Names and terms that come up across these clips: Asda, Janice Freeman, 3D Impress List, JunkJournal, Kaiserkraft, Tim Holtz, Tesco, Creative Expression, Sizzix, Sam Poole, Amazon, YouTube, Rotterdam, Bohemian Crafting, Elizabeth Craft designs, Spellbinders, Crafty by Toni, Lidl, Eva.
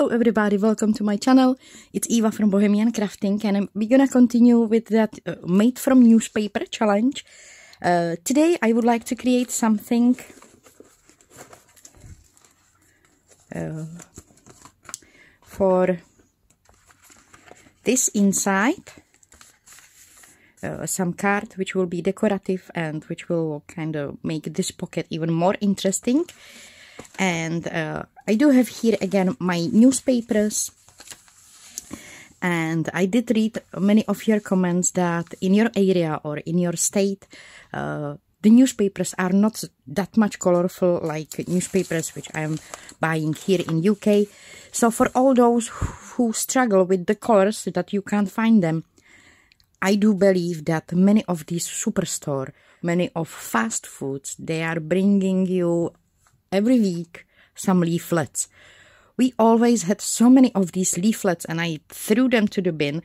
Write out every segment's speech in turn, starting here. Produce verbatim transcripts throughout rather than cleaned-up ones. Hello everybody, welcome to my channel. It's Eva from Bohemian Crafting and we're gonna continue with that uh, made from newspaper challenge. Uh, today I would like to create something uh, for this inside. Uh, some card which will be decorative and which will kind of make this pocket even more interesting. And uh, I do have here again my newspapers, and I did read many of your comments that in your area or in your state uh, the newspapers are not that much colorful like newspapers which I am buying here in U K. So for all those who struggle with the colors that you can't find them, I do believe that many of these superstores, many of fast foods, they are bringing you every week some leaflets. We always had so many of these leaflets and I threw them to the bin.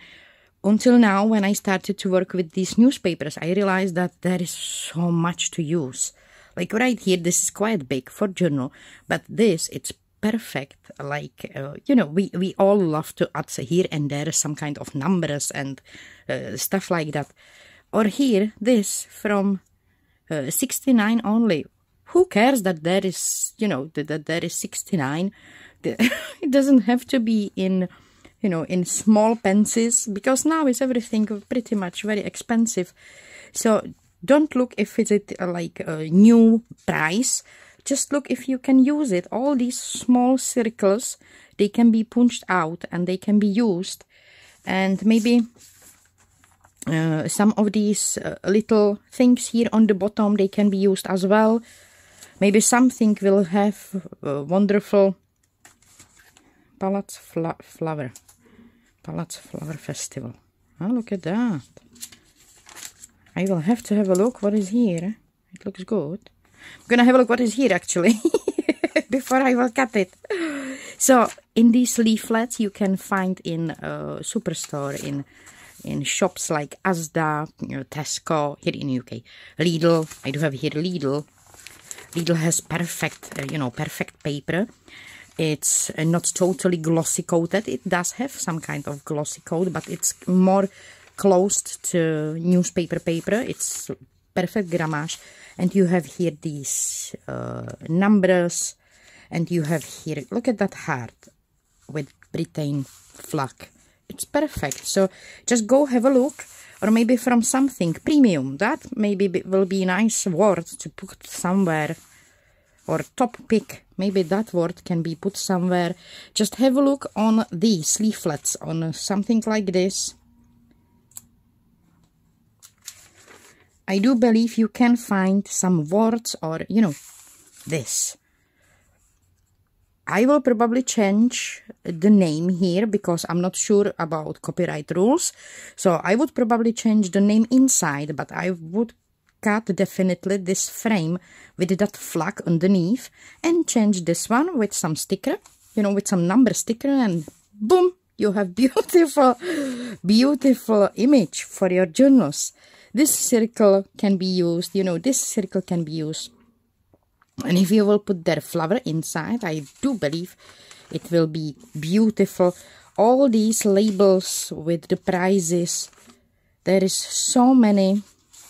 Until now, when I started to work with these newspapers, I realized that there is so much to use. Like right here, this is quite big for journal, but this, it's perfect. Like, uh, you know, we, we all love to add here and there some kind of numbers and uh, stuff like that. Or here, this from uh, sixty-nine only. Who cares that there is, you know, that there is sixty-nine? It doesn't have to be in, you know, in small pencils, because now is everything pretty much very expensive. So don't look if it's like a new price. Just look if you can use it. All these small circles, they can be punched out and they can be used. And maybe uh, some of these uh, little things here on the bottom, they can be used as well. Maybe something will have a wonderful palette flower, palette flower festival. Oh, look at that. I will have to have a look what is here. It looks good. I'm gonna have a look what is here actually before I will cut it. So in these leaflets you can find in a uh, superstore, in in shops like Asda, you know, Tesco, here in U K, Lidl. I do have here Lidl. Lidl has perfect, uh, you know, perfect paper. It's uh, not totally glossy coated. It does have some kind of glossy coat, but it's more closed to newspaper paper. It's perfect grammage. And you have here these uh, numbers. And you have here, look at that heart with Britain flag. It's perfect. So just go have a look. Or maybe from something premium. That maybe will be a nice word to put somewhere. Or top pick. Maybe that word can be put somewhere. Just have a look on these leaflets. On something like this. I do believe you can find some words or, you know, this. I will probably change the name here because I'm not sure about copyright rules. So I would probably change the name inside, but I would cut definitely this frame with that flag underneath and change this one with some sticker, you know, with some number sticker, and boom, you have beautiful, beautiful image for your journals. This circle can be used, you know, this circle can be used. And if you will put their flower inside, I do believe it will be beautiful. All these labels with the prizes. There is so many.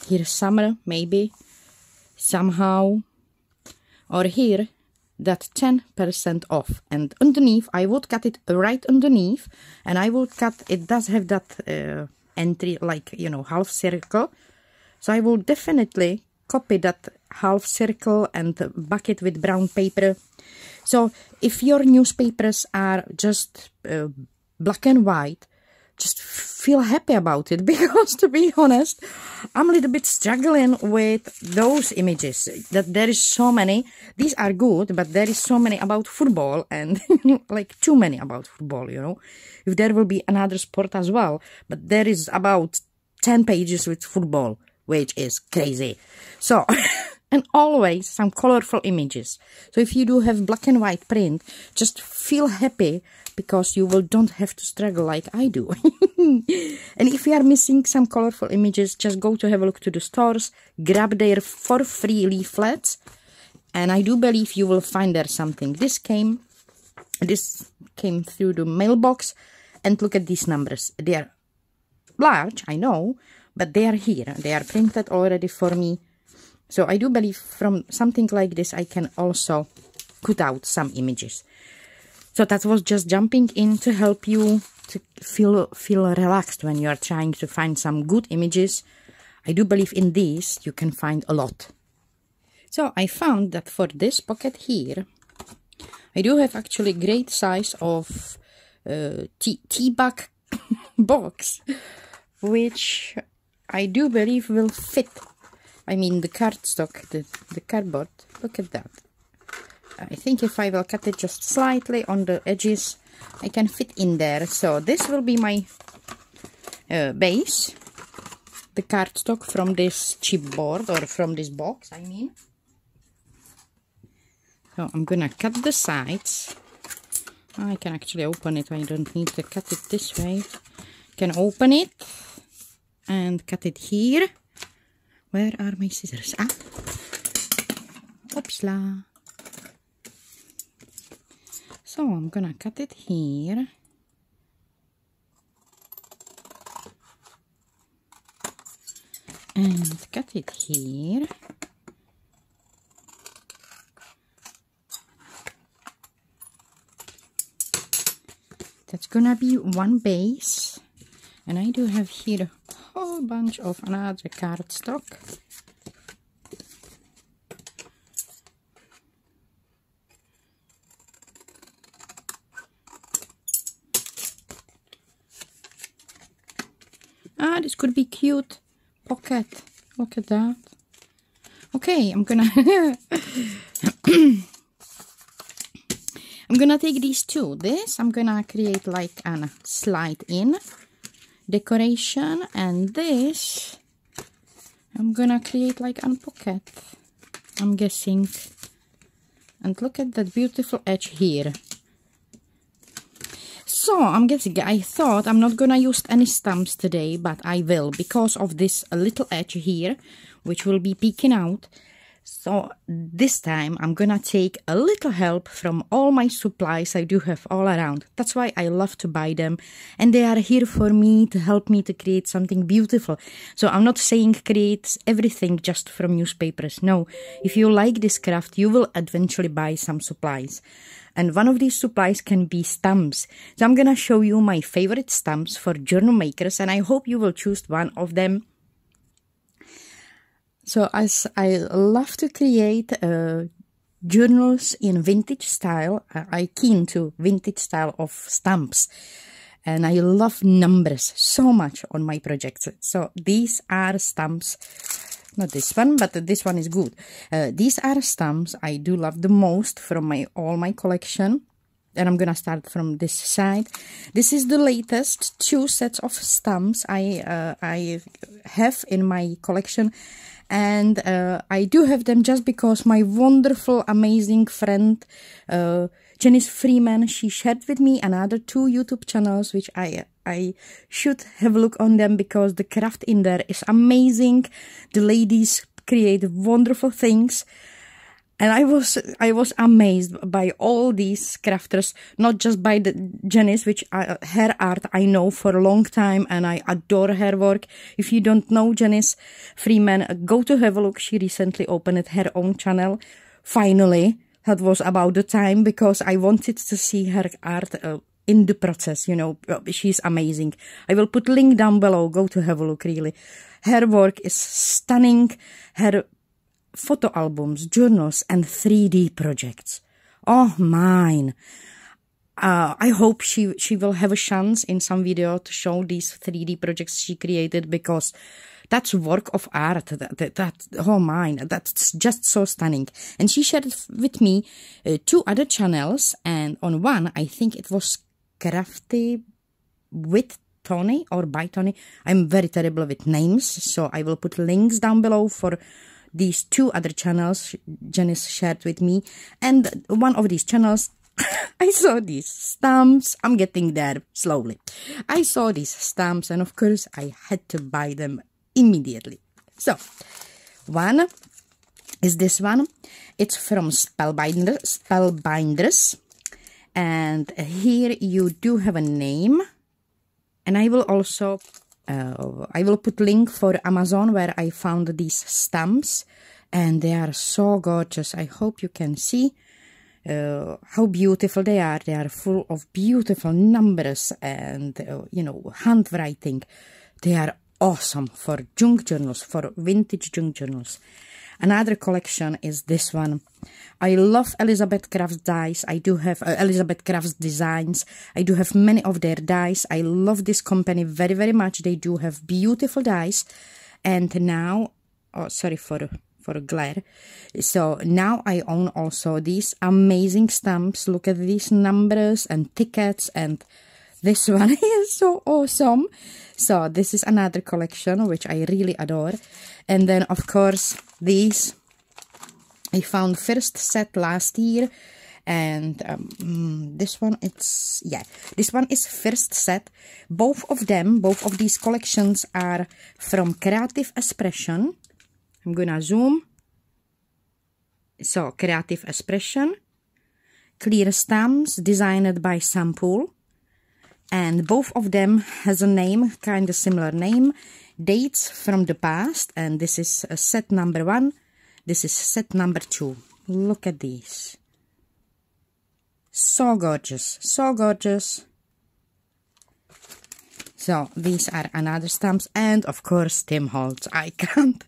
Here summer, maybe. Somehow. Or here, that ten percent off. And underneath, I would cut it right underneath. And I would cut, it does have that uh, entry, like, you know, half circle. So I will definitely copy that half circle and bucket with brown paper. So if your newspapers are just uh, black and white, just feel happy about it, because to be honest, I'm a little bit struggling with those images, that there is so many. These are good, but there is so many about football, and like too many about football, you know. If there will be another sport as well, but there is about ten pages with football, which is crazy. So, and always some colorful images. So if you do have black and white print, just feel happy, because you will don't have to struggle like I do. And if you are missing some colorful images, just go to have a look to the stores, grab their for free leaflets, and I do believe you will find there something. This came, this came through the mailbox. And look at these numbers. They are large, I know, but they are here. They are printed already for me. So I do believe from something like this, I can also cut out some images. So that was just jumping in to help you to feel feel relaxed when you are trying to find some good images. I do believe in these you can find a lot. So I found that for this pocket here, I do have actually great size of uh, tea, tea bag box, which I do believe will fit. I mean the cardstock, the, the cardboard, look at that. I think if I will cut it just slightly on the edges, I can fit in there. So this will be my uh, base, the cardstock from this chipboard or from this box, I mean. So I'm gonna cut the sides. I can actually open it, I don't need to cut it this way. Can open it and cut it here. Where are my scissors? Ah, oopsla. So I'm gonna cut it here. And cut it here. That's gonna be one base. And I do have here a whole bunch of another cardstock. Ah, this could be cute pocket. Look at that. Okay, I'm gonna I'm gonna take these two. This I'm gonna create like a slide in decoration, and this I'm gonna create like a pocket, I'm guessing. And look at that beautiful edge here. So I'm guessing, I thought I'm not gonna use any stamps today, but I will because of this little edge here, which will be peeking out. So this time I'm gonna take a little help from all my supplies I do have all around. That's why I love to buy them, and they are here for me to help me to create something beautiful. So I'm not saying create everything just from newspapers. No, if you like this craft, you will eventually buy some supplies. And one of these supplies can be stamps. So I'm gonna show you my favorite stamps for journal makers, and I hope you will choose one of them. So as I love to create uh, journals in vintage style, I keen to vintage style of stamps. And I love numbers so much on my projects. So these are stamps. Not this one, but this one is good. Uh, these are stamps I do love the most from my all my collection. And I'm gonna start from this side. This is the latest two sets of stamps I uh, I have in my collection. And uh, I do have them just because my wonderful, amazing friend uh, Janice Freeman, she shared with me another two YouTube channels, which I I should have a look on them because the craft in there is amazing. The ladies create wonderful things. And I was I was amazed by all these crafters, not just by the Janice, which I, her art I know for a long time, and I adore her work. If you don't know Janice Freeman, go to have a look. She recently opened her own channel, finally. That was about the time because I wanted to see her art uh, in the process, you know, she's amazing. I will put link down below, go to have a look, really. Her work is stunning, her photo albums, journals and three D projects. Oh, mine. Uh, I hope she, she will have a chance in some video to show these three D projects she created because that's work of art, that, that, that, oh mine, that's just so stunning. And she shared with me uh, two other channels, and on one, I think it was Crafty with Toni or by Toni. I'm very terrible with names, so I will put links down below for these two other channels Janice shared with me. And one of these channels, I saw these stamps. I'm getting there slowly. I saw these stamps, and of course, I had to buy them immediately. So one is this one. It's from Spellbinders Spellbinders And here you do have a name, and I will also uh, I will put link for Amazon where I found these stamps, and they are so gorgeous. I hope you can see uh, how beautiful they are. They are full of beautiful numbers and uh, you know, handwriting. They are awesome for junk journals, for vintage junk journals. Another collection is this one. I love Elizabeth Craft dies. I do have uh, Elizabeth Craft designs. I do have many of their dies. I love this company very, very much. They do have beautiful dies. And now, oh, sorry for for glare. So now I own also these amazing stamps. Look at these numbers and tickets, and this one is so awesome. So this is another collection which I really adore. And then of course these I found first set last year, and um, this one it's yeah this one is first set. Both of them, both of these collections are from Creative Expression. I'm gonna zoom. So Creative Expression clear stamps designed by Sam Poole. And both of them has a name, kind of similar name, dates from the past. And this is set number one. This is set number two. Look at these. So gorgeous, so gorgeous. So these are another stamps, and of course Tim Holtz. I can't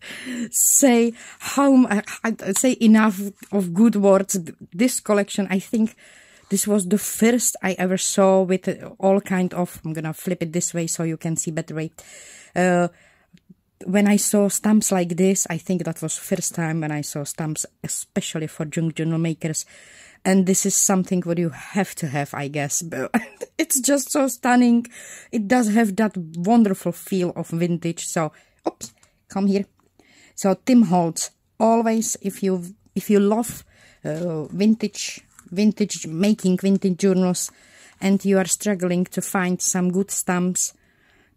say how I say enough of good words. This collection, I think. This was the first I ever saw with all kind of, I'm gonna flip it this way so you can see better. Right? Uh, when I saw stamps like this, I think that was first time when I saw stamps, especially for junk journal makers. And this is something what you have to have, I guess. It's just so stunning. It does have that wonderful feel of vintage. So, oops, come here. So Tim Holtz, always if you if you love uh, vintage. vintage making vintage journals, and you are struggling to find some good stamps,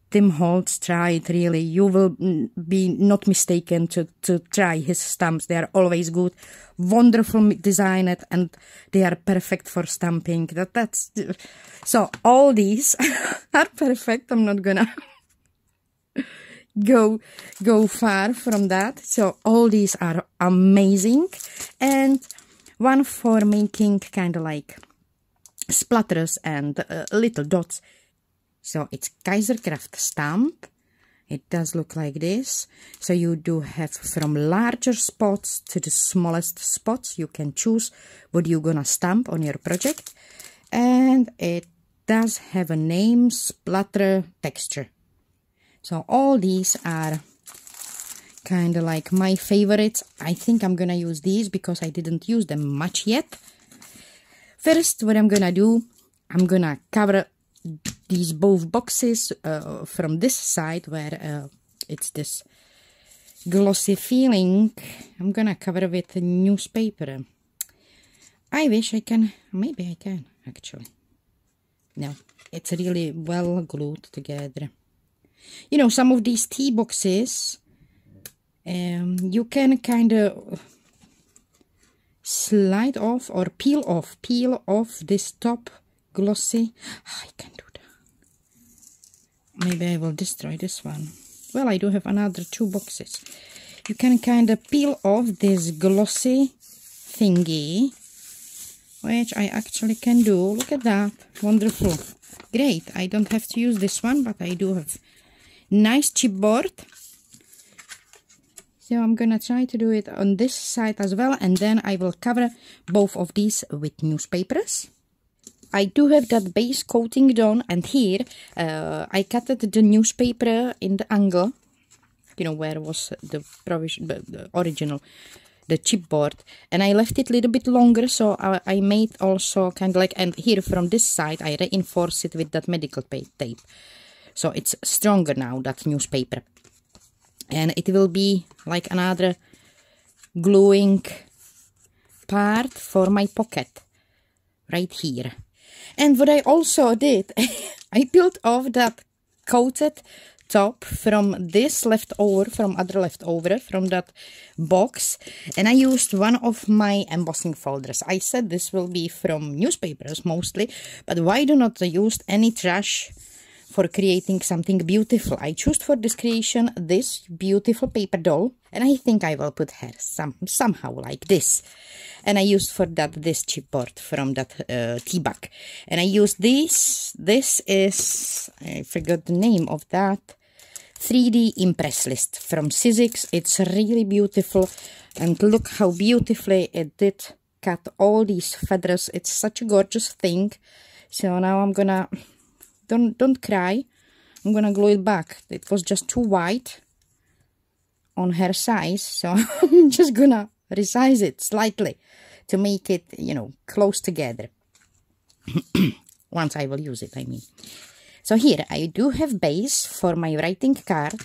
Tim Holtz, try it. Really, you will be not mistaken to, to try his stamps. They are always good, wonderful designed, and they are perfect for stamping. That that's so all these are perfect. I'm not gonna go go far from that. So all these are amazing. And one for making kind of like splatters and uh, little dots. So it's Kaiserkraft stamp. It does look like this. So you do have from larger spots to the smallest spots. You can choose what you're gonna stamp on your project. And it does have a name, splatter texture. So all these are kind of like my favorites. I think I'm gonna use these because I didn't use them much yet. First, what I'm gonna do, I'm gonna cover these both boxes uh, from this side where uh, it's this glossy feeling. I'm gonna cover with newspaper. I wish I can, maybe I can actually. No, it's really well glued together. You know, some of these tea boxes, Um, you can kind of slide off or peel off, peel off this top glossy. I can do that. Maybe I will destroy this one. Well, I do have another two boxes. You can kind of peel off this glossy thingy, which I actually can do. Look at that. Wonderful. Great. I don't have to use this one, but I do have nice chipboard. So I'm gonna try to do it on this side as well, and then I will cover both of these with newspapers. I do have that base coating done, and here uh, I cutted the newspaper in the angle, you know, where was the, the original, the chipboard, and I left it a little bit longer, so I, I made also kind of like, and here from this side I reinforced it with that medical tape. So it's stronger now, that newspaper. And it will be like another gluing part for my pocket right here. And what I also did, I peeled off that coated top from this leftover, from other leftover, from that box. And I used one of my embossing folders. I said this will be from newspapers mostly, but why do not use any trash for creating something beautiful? I choose for this creation this beautiful paper doll, and I think I will put her some, somehow like this. And I used for that this chipboard from that uh, tea bag. And I used this, this is, I forgot the name of that, three D Impress List from Sizzix. It's really beautiful, and look how beautifully it did cut all these feathers. It's such a gorgeous thing. So now I'm gonna, don't, don't cry, I'm gonna glue it back. It was just too wide on her size, so I'm just gonna resize it slightly to make it, you know, close together. Once I will use it, I mean. So here I do have base for my writing card.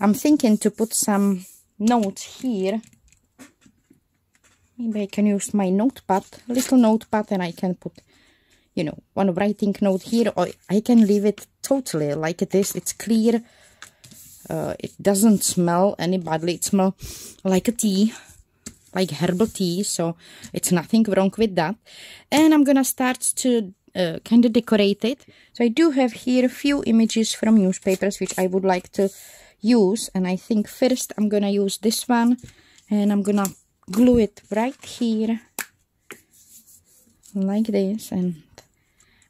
I'm thinking to put some notes here. Maybe I can use my notepad, little notepad, and I can put, you know, one writing note here, or I can leave it totally like it is. It's clear. Uh, it doesn't smell any badly. It smells like a tea, like herbal tea, so it's nothing wrong with that. And I'm gonna start to uh, kind of decorate it. So I do have here a few images from newspapers which I would like to use, and I think first I'm gonna use this one, and I'm gonna glue it right here like this. And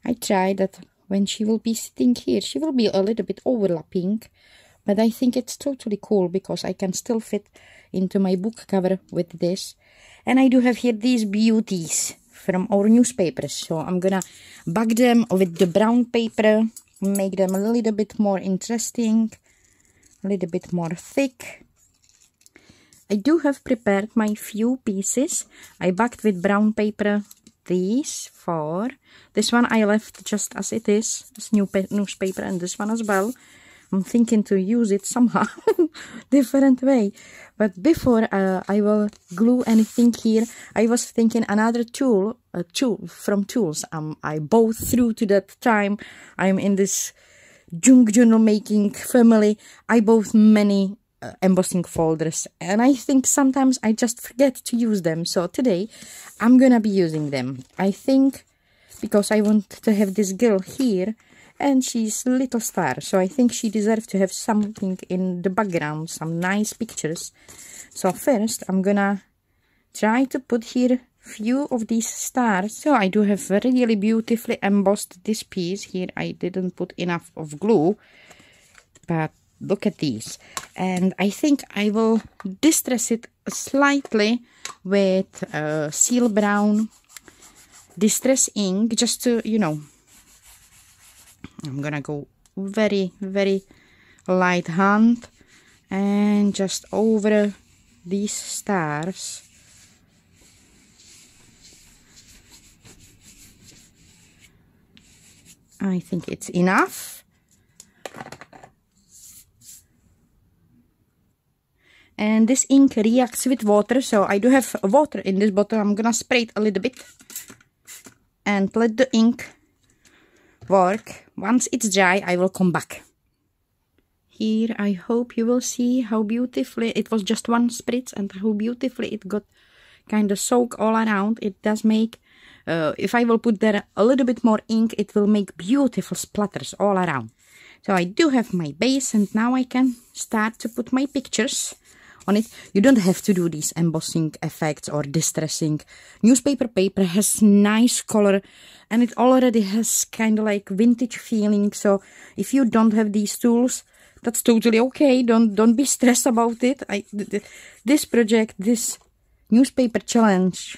I try that when she will be sitting here, she will be a little bit overlapping, but I think it's totally cool because I can still fit into my book cover with this. And I do have here these beauties from our newspapers. So I'm gonna bag them with the brown paper, make them a little bit more interesting, a little bit more thick. I do have prepared my few pieces. I bagged with brown paper these four. This one I left just as it is, this new newspaper, and this one as well. I'm thinking to use it somehow, different way. But before uh, I will glue anything here, I was thinking another tool, uh, tool from tools. Um, I both through to that time. I'm in this junk journal making family. I bought many uh, embossing folders, and I think sometimes I just forget to use them. So today I'm gonna be using them. I think because I want to have this girl here, and she's a little star, so I think she deserves to have something in the background, some nice pictures. So first I'm gonna try to put here few of these stars. So I do have really beautifully embossed this piece here. I didn't put enough of glue, but look at these. And I think I will distress it slightly with uh, seal brown distress ink, just to, you know, I'm gonna go very, very light hand and just over these stars. I think it's enough. And this ink reacts with water, so I do have water in this bottle. I'm gonna spray it a little bit and let the ink work. Once it's dry, I will come back. Here, I hope you will see how beautifully, it was just one spritz, and how beautifully it got kind of soaked all around. It does make, uh, if I will put there a little bit more ink, it will make beautiful splatters all around. So I do have my base, and now I can start to put my pictures on it. You don't have to do these embossing effects or distressing. Newspaper paper has nice color, and it already has kind of like vintage feeling. So if you don't have these tools, that's totally okay. Don't don't be stressed about it. I, th th this project, this newspaper challenge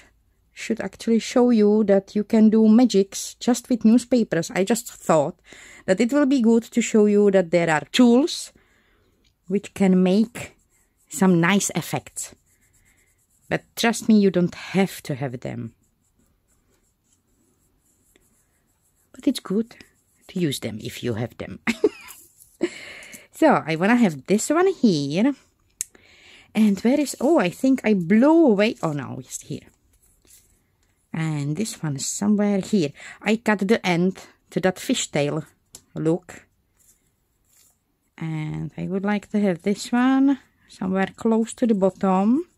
should actually show you that you can do magics just with newspapers. I just thought that it will be good to show you that there are tools which can make some nice effects, but trust me, you don't have to have them, but it's good to use them if you have them. So I wanna have this one here, and where is, oh, I think I blew away, oh no, it's here, and this one is somewhere here. I cut the end to that fishtail look, And I would like to have this one somewhere close to the bottom.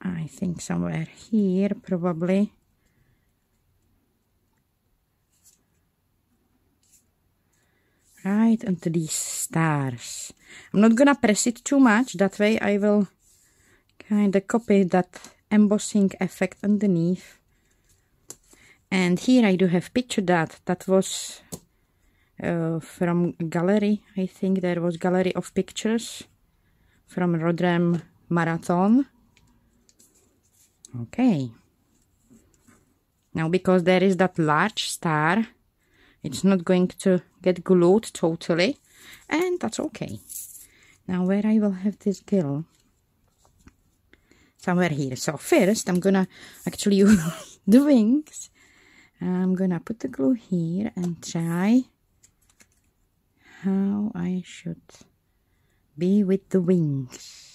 I think somewhere here, probably. Right onto these stars. I'm not gonna press it too much, that way I will kind of copy that embossing effect underneath. And here I do have pictured that. That was uh, from gallery. I think there was gallery of pictures from Rotterdam Marathon. Okay. Now because there is that large star, it's not going to get glued totally, and that's okay. Now where I will have this gill? Somewhere here. So first I'm gonna actually use the wings. I'm gonna put the glue here and try how I should be with the wings.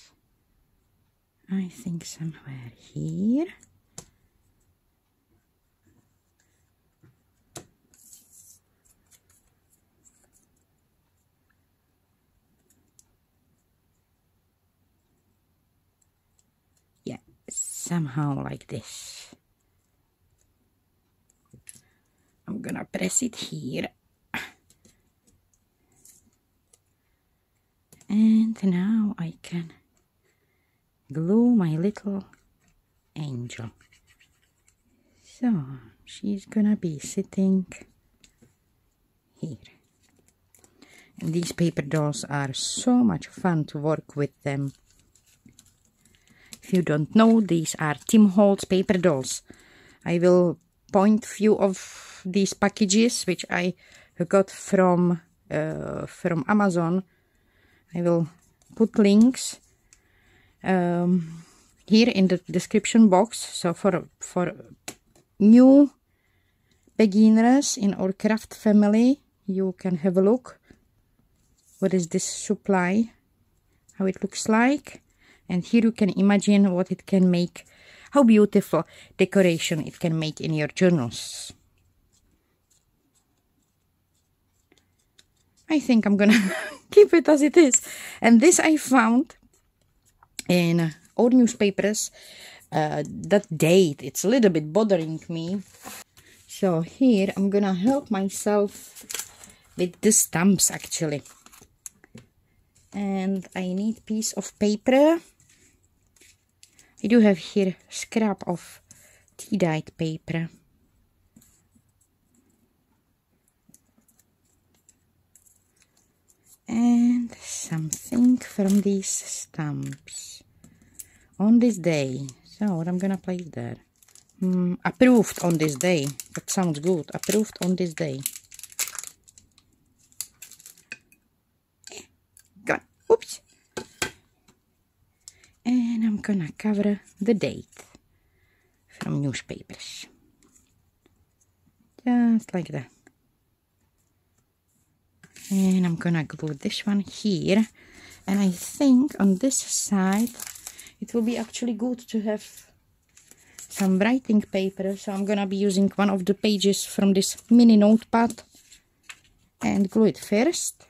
I think somewhere here. Somehow like this. I'm gonna press it here. And now I can glue my little angel. So she's gonna be sitting here. And these paper dolls are so much fun to work with them. If you don't know, these are Tim Holtz paper dolls. I will point few of these packages which I got from uh, from Amazon. I will put links um, here in the description box. So for for new beginners in our craft family, you can have a look. What is this supply? How it looks like? And here you can imagine what it can make, how beautiful decoration it can make in your journals. I think I'm gonna keep it as it is. And this I found in old newspapers. Uh, that date, it's a little bit bothering me. So here I'm gonna help myself with the stamps actually. And I need piece of paper. I do have here a scrap of tea-dyed paper. And something from these stamps. On this day. So what I'm gonna place there. Mm, approved on this day. That sounds good. Approved on this day. Come on. Oops. And I'm gonna cover the date from newspapers, just like that. And I'm gonna glue this one here, and I think on this side it will be actually good to have some writing paper, so I'm gonna be using one of the pages from this mini notepad and glue it first.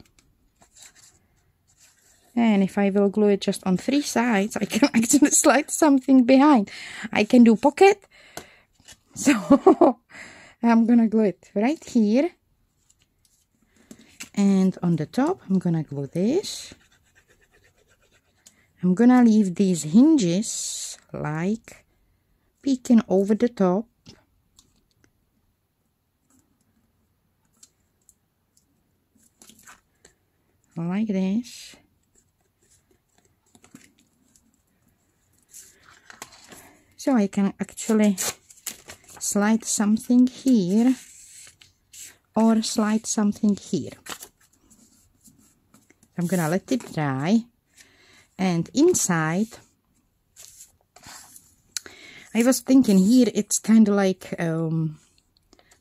And if I will glue it just on three sides, I can actually slide something behind. I can do pocket. So I'm gonna glue it right here. And on the top, I'm gonna glue this. I'm gonna leave these hinges like peeking over the top. Like this. So I can actually slide something here or slide something here. I'm gonna let it dry, and inside I was thinking here it's kind of like um,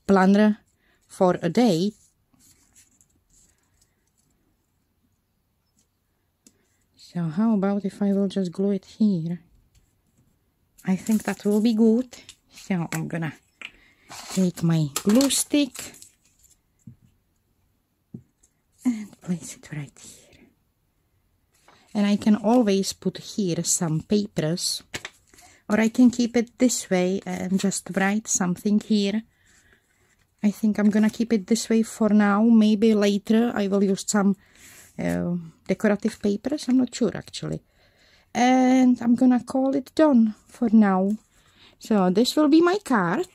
planner for a day. So how about if I will just glue it here? I think that will be good. So I'm gonna take my glue stick place it right here. And I can always put here some papers, or I can keep it this way and just write something here. I think I'm gonna keep it this way for now. Maybe later I will use some uh, decorative papers, I'm not sure actually. And I'm gonna call it done for now. So this will be my card.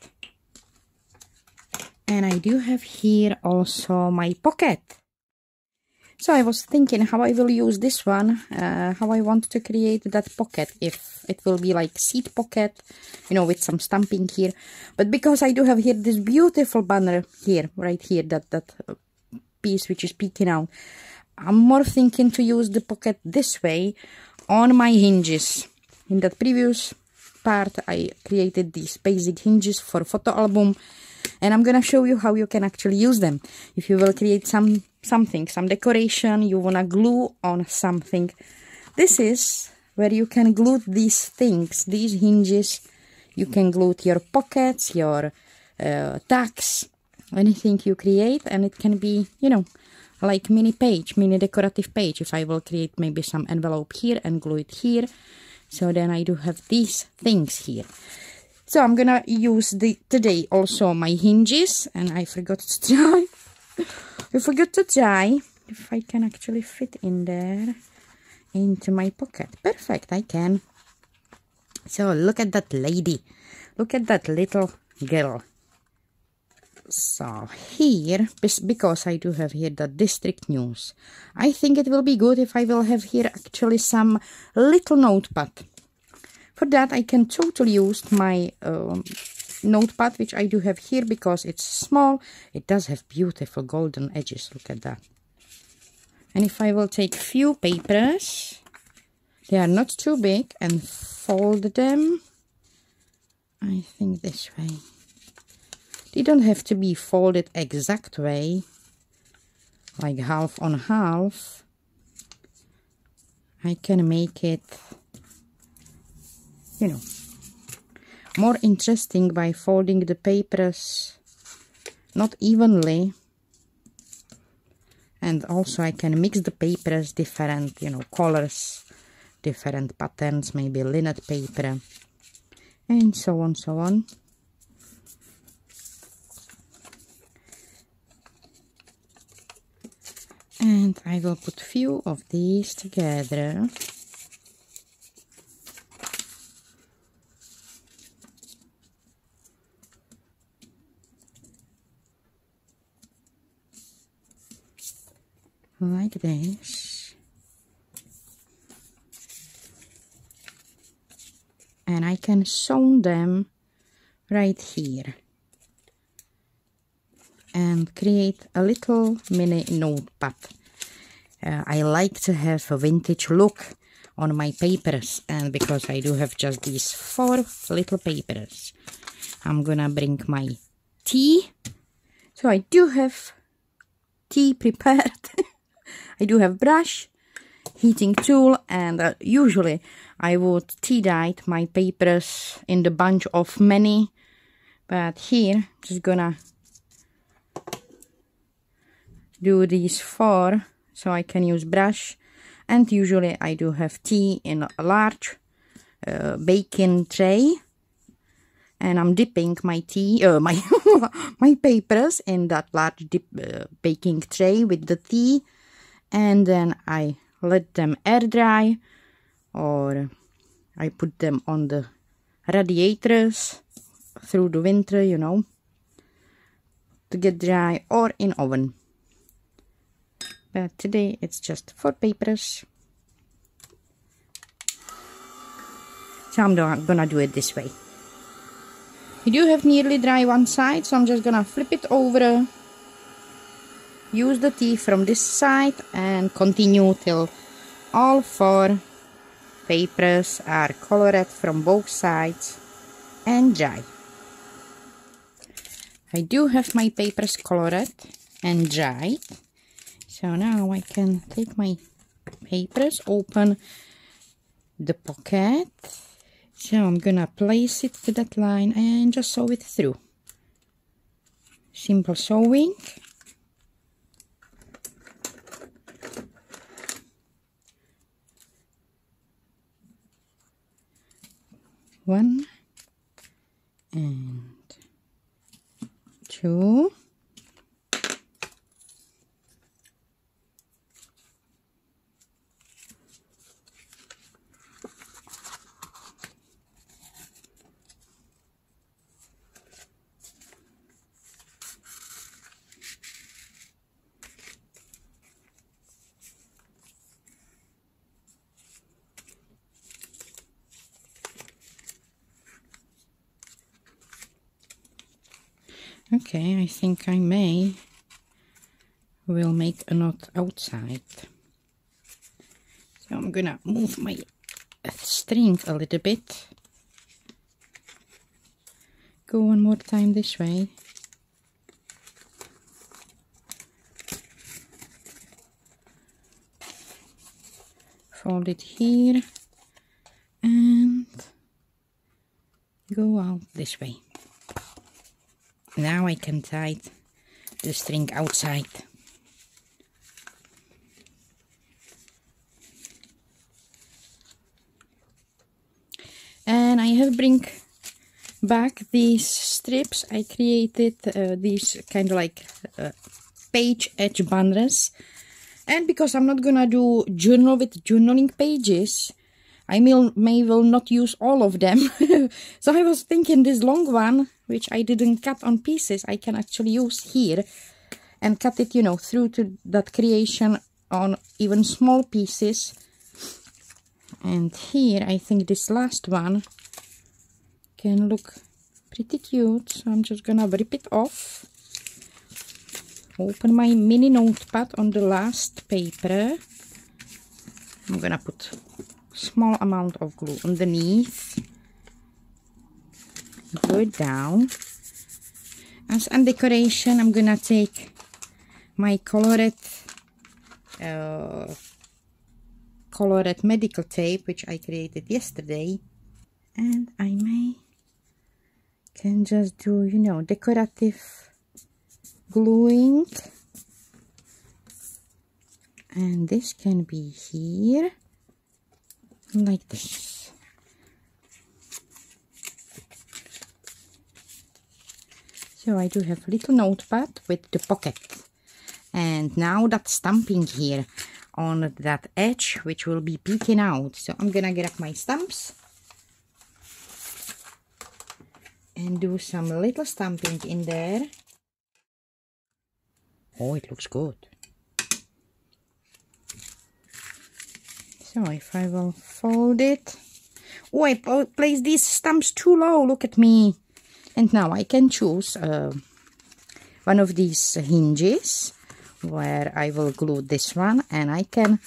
And I do have here also my pocket. So I was thinking how I will use this one, uh, how I want to create that pocket, if it will be like seed pocket, you know, with some stamping here. But because I do have here this beautiful banner here, right here, that, that piece which is peeking out, I'm more thinking to use the pocket this way on my hinges. In that previous part, I created these basic hinges for photo album. And I'm gonna show you how you can actually use them. If you will create some something, some decoration, you wanna glue on something. This is where you can glue these things, these hinges. You can glue your pockets, your uh, tags, anything you create. And it can be, you know, like mini page, mini decorative page. If I will create maybe some envelope here and glue it here. So then I do have these things here. So I'm gonna use the today also my hinges, and I forgot to try. I forgot to try if I can actually fit in there into my pocket. Perfect, I can. So look at that lady. Look at that little girl. So here, because I do have here the district news, I think it will be good if I will have here actually some little notepad. For that I can totally use my um, notepad, which I do have here, because it's small. It does have beautiful golden edges, look at that. And if I will take few papers, they are not too big, and fold them, I think this way. They don't have to be folded exact way, like half on half. I can make it, you know, more interesting by folding the papers not evenly. And also I can mix the papers different, you know, colors, different patterns, maybe lined paper, and so on, so on. And I will put few of these together. Like this, and I can sew them right here and create a little mini notepad. Uh, I like to have a vintage look on my papers, and because I do have just these four little papers, I'm gonna bring my tea. So I do have tea prepared. I do have brush, heating tool, and uh, usually I would tea dye my papers in the bunch of many, but here just gonna do these four, so I can use brush. And usually I do have tea in a large uh, baking tray, and I'm dipping my tea, uh, my my papers in that large dip, uh, baking tray with the tea. And then I let them air dry, or I put them on the radiators through the winter, you know, to get dry, or in oven. But today it's just four papers. So I'm gonna do it this way. You do have nearly dry one side, so I'm just gonna flip it over. Use the tea from this side and continue till all four papers are colored from both sides and dry. I do have my papers colored and dry. So now I can take my papers, open the pocket. So I'm gonna place it to that line and just sew it through. Simple sewing. one and two, okay, I think I may will make a knot outside. So I'm gonna move my string a little bit. Go one more time this way. Fold it here and go out this way. Now I can tie the string outside. And I have bring back these strips. I created uh, these kind of like uh, page edge banners. And because I'm not gonna do journal with journaling pages, I may, may will not use all of them. So I was thinking this long one, which I didn't cut on pieces, I can actually use here and cut it, you know, through to that creation on even small pieces. And here I think this last one can look pretty cute, so I'm just gonna rip it off. Open my mini notepad on the last paper. I'm gonna put small amount of glue underneath. Glue it down. As a decoration, I'm gonna take my colored uh, colored medical tape, which I created yesterday, and I may can just do, you know, decorative gluing. And this can be here, like this. So I do have a little notepad with the pocket. And now that's stamping here on that edge, which will be peeking out. So I'm gonna grab my stamps and do some little stamping in there. Oh, it looks good. So if I will fold it, oh, I placed these stamps too low, look at me. And now I can choose uh, one of these hinges where I will glue this one, and I can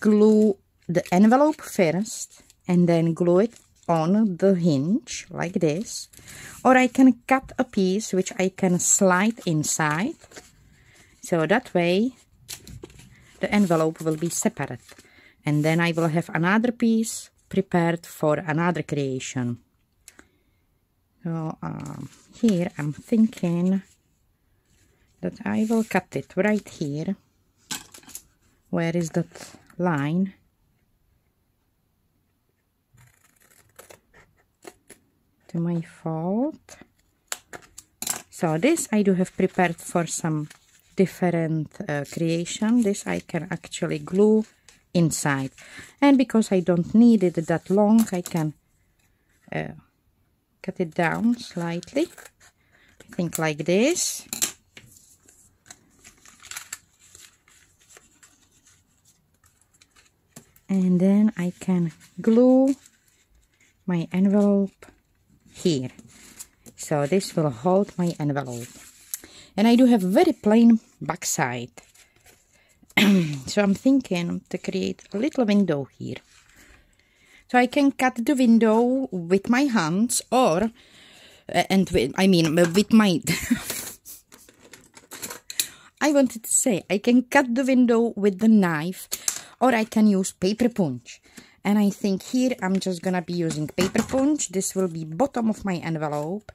glue the envelope first and then glue it on the hinge like this. Or I can cut a piece which I can slide inside, so that way the envelope will be separate. And then I will have another piece prepared for another creation. So um, here I'm thinking that I will cut it right here. Where is that line? To my fold. So this I do have prepared for some different uh, creation. This I can actually glue inside, and because I don't need it that long, I can uh, cut it down slightly, I think like this. And then I can glue my envelope here, so this will hold my envelope. And I do have very plain backside. So I'm thinking to create a little window here. So I can cut the window with my hands, or, uh, and with, I mean, with my, I wanted to say, I can cut the window with the knife, or I can use paper punch. And I think here I'm just gonna be using paper punch. This will be bottom of my envelope.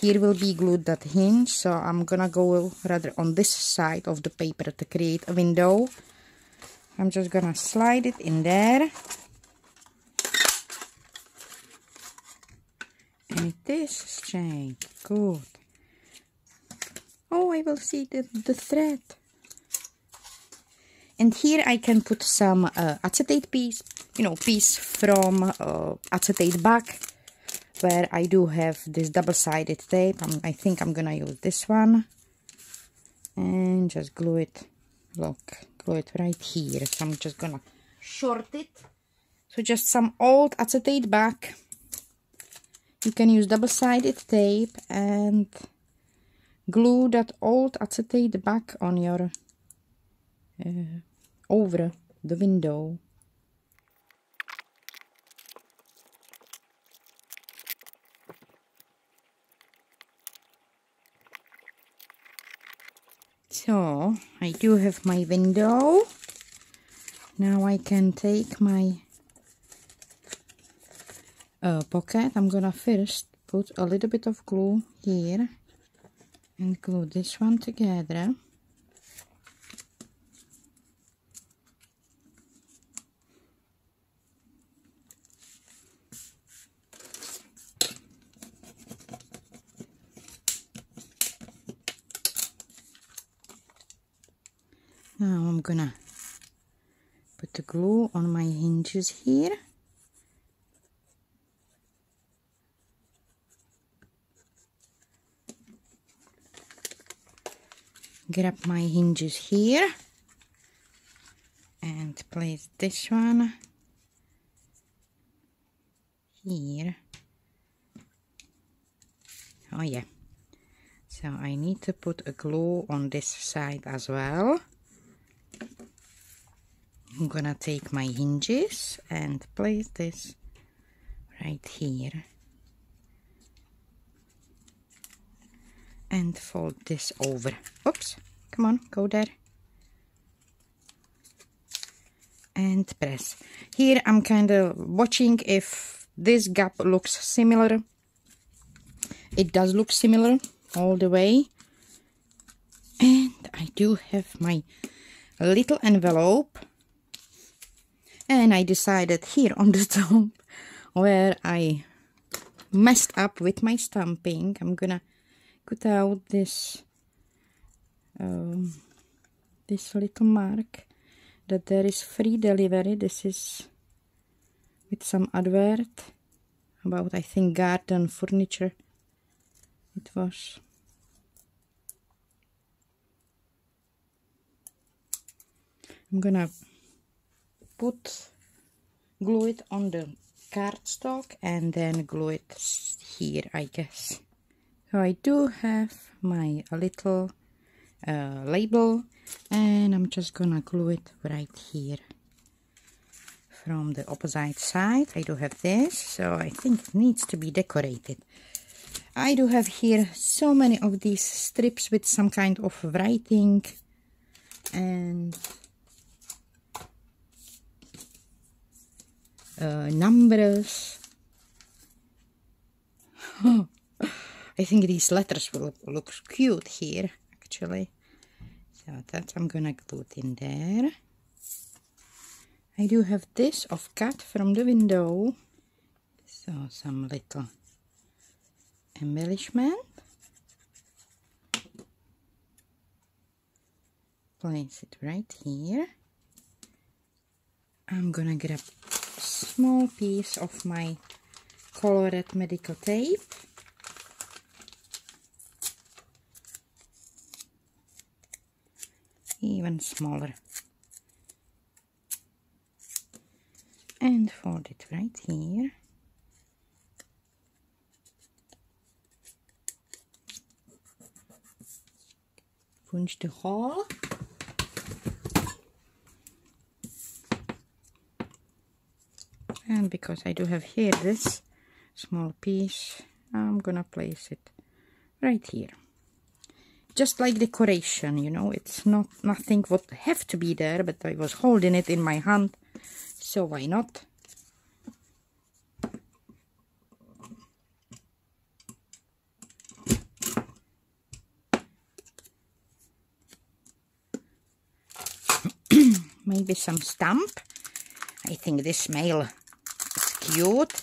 Here will be glued that hinge, so I'm gonna go rather on this side of the paper to create a window. I'm just gonna slide it in there. this chain. Good. Oh, I will see the, the thread. And here I can put some uh, acetate piece, you know, piece from uh, acetate bag, where I do have this double-sided tape. I'm, I think I'm gonna use this one. And just glue it, look, glue it right here. So I'm just gonna short it. So just some old acetate bag. You can use double-sided tape and glue that old acetate bag on your... Uh, over the window. So I do have my window. Now I can take my uh, pocket. I'm gonna first put a little bit of glue here and glue this one together. Now I'm gonna put the glue on my hinges here. Grab my hinges here and place this one here. Oh yeah. So I need to put a glue on this side as well. I'm gonna take my hinges and place this right here and fold this over. Oops, come on, go there and press. Here I'm kind of watching if this gap looks similar. It does look similar all the way. And I do have my little envelope. And I decided here on the top, where I messed up with my stamping, I'm gonna cut out this um, this little mark that there is free delivery. This is with some advert about, I think, garden furniture. It was. I'm gonna put, glue it on the cardstock and then glue it here, I guess. So I do have my little uh, label, and I'm just gonna glue it right here from the opposite side. I do have this, so I think it needs to be decorated. I do have here so many of these strips with some kind of writing, and Uh, numbers. Oh, I think these letters will look cute here, actually. So that I'm gonna glue it in there. I do have this of cut from the window. So some little embellishment. Place it right here. I'm gonna grab small piece of my colored medical tape even smaller and fold it right here. Punch the hole. And because I do have here this small piece, I'm gonna place it right here. Just like decoration, you know, it's not nothing what have to be there, but I was holding it in my hand, so why not? Maybe some stamp. I think this mail cute.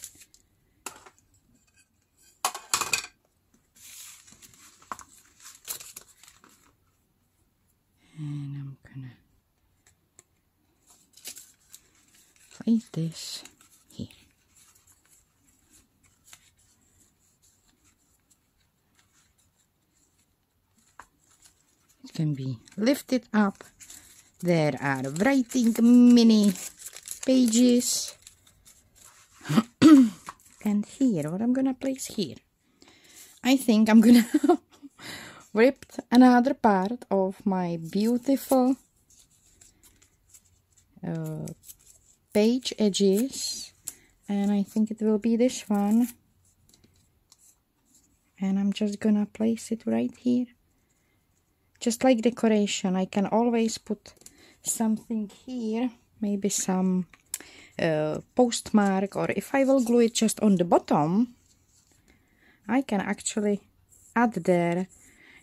is this here. It can be lifted up. There are writing mini pages. And here, what I'm gonna place here, I think I'm gonna rip another part of my beautiful uh, page edges, and I think it will be this one, and I'm just gonna place it right here, just like decoration. I can always put something here, maybe some uh, postmark, or if I will glue it just on the bottom, I can actually add there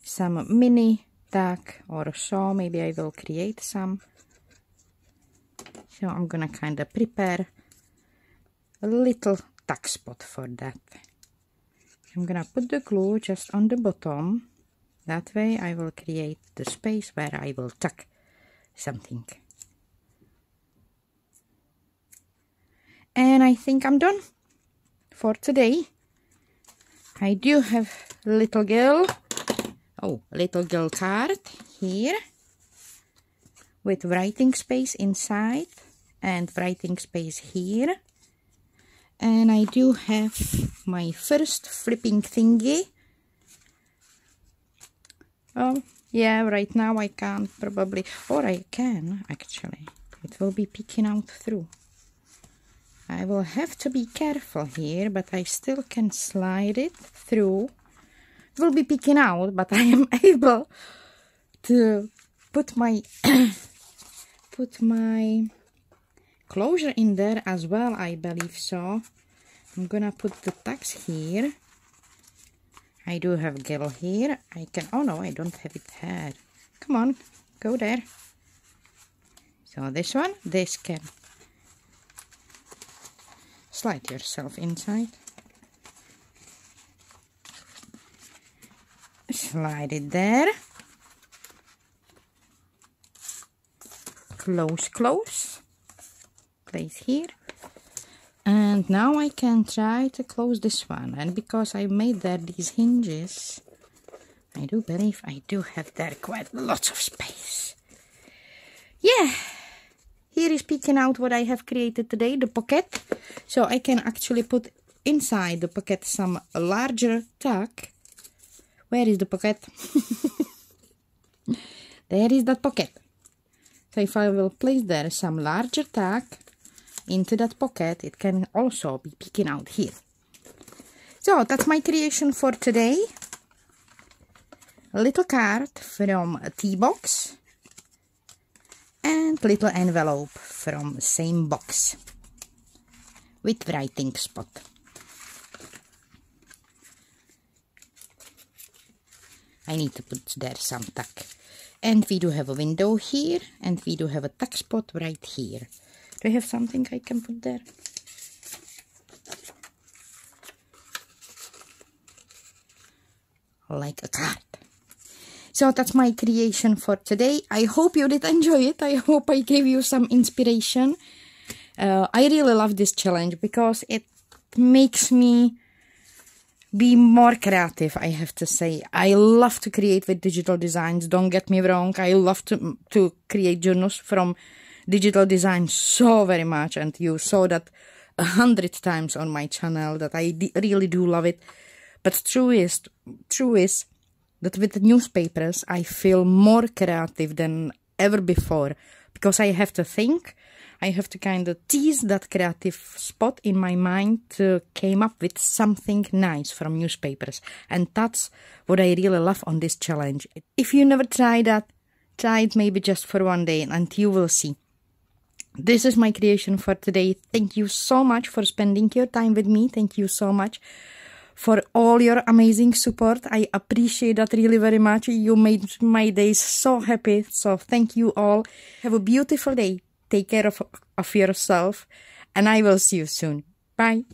some mini tag or so. Maybe I will create some. So I'm gonna kind of prepare a little tag spot for that. I'm gonna put the glue just on the bottom. That way I will create the space where I will tuck something. And I think I'm done for today. I do have little girl, oh, little girl card here with writing space inside and writing space here. And I do have my first flipping thingy. Oh, yeah, right now I can't probably, or I can actually. It will be peeking out through. I will have to be careful here, but I still can slide it through. It will be peeking out, but I am able to put my put my closure in there as well, I believe so. I'm gonna put the tags here. I do have girl here. I can, oh no, I don't have it here. Come on, go there. So this one, this can slide yourself inside. Slide it there. Close, close. Place here. And now I can try to close this one. And because I made there these hinges, I do believe I do have there quite lots of space. Yeah. Here is peeking out what I have created today, the pocket. So I can actually put inside the pocket some larger tuck. Where is the pocket? There is that pocket. So if I will place there some larger tuck into that pocket, it can also be peeking out here. So that's my creation for today. A little card from a tea box. And little envelope from same box with writing spot. I need to put there some tuck. And we do have a window here, and we do have a tuck spot right here. Do I have something I can put there? Like a card. So that's my creation for today. I hope you did enjoy it. I hope I gave you some inspiration. Uh, I really love this challenge because it makes me be more creative, I have to say. I love to create with digital designs. Don't get me wrong. I love to, to create journals from digital design so very much. And you saw that a hundred times on my channel that I really do love it. But true is, true is, that with newspapers I feel more creative than ever before, because I have to think, I have to kind of tease that creative spot in my mind to came up with something nice from newspapers. And that's what I really love on this challenge. If you never try that, try it maybe just for one day and you will see. This is my creation for today. Thank you so much for spending your time with me. Thank you so much for all your amazing support. I appreciate that really very much. You made my days so happy. So thank you all. Have a beautiful day. Take care of, of yourself. And I will see you soon. Bye.